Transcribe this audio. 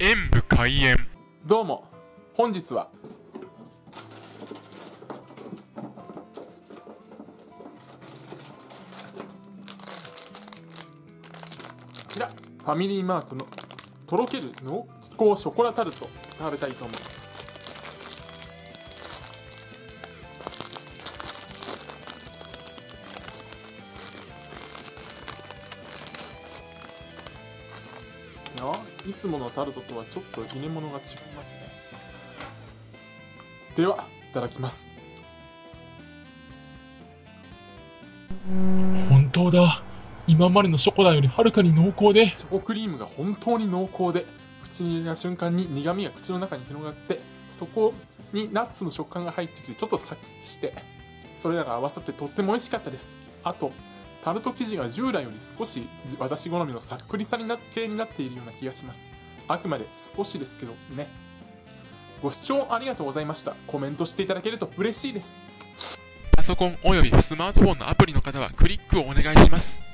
演武開演。どうも、本日はこちらファミリーマートのとろける濃厚ショコラタルトを食べたいと思います。いつものタルトとはちょっと入れ物が違いますね。ではいただきます。本当だ、今までのショコラよりはるかに濃厚で、チョコクリームが本当に濃厚で、口に入れた瞬間に苦みが口の中に広がって、そこにナッツの食感が入ってきて、ちょっとサクッとして、それらが合わさってとっても美味しかったです。あとタルト生地が従来より少し私好みのさっくりさに系になっているような気がします。あくまで少しですけどね。ご視聴ありがとうございました。コメントしていただけると嬉しいです。パソコンおよびスマートフォンのアプリの方はクリックをお願いします。